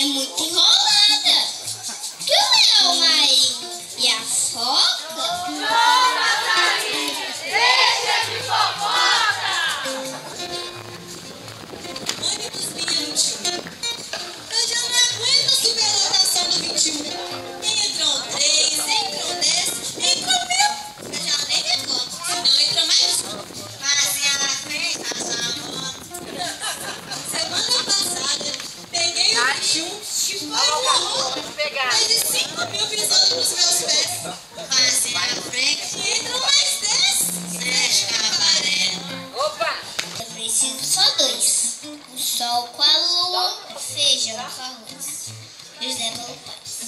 é muito enrolada. Que o meu marido e a foca? Deixa de fofoca! Mãe dos 20. Eu já não aguento subir a lotação do 21. Entram 3, entram 10, entram 1000. Eu já nem me conto, senão entra mais um. Mas ela fez a semana passada, peguei o 21, que foi uma roupa. Mais de 5000 pisando nos meus pés. Mas ela fez que entram mais 10. Opa! Eu preciso só 2. O sol com a lua, o feijão com arroz. José Paulo Paz.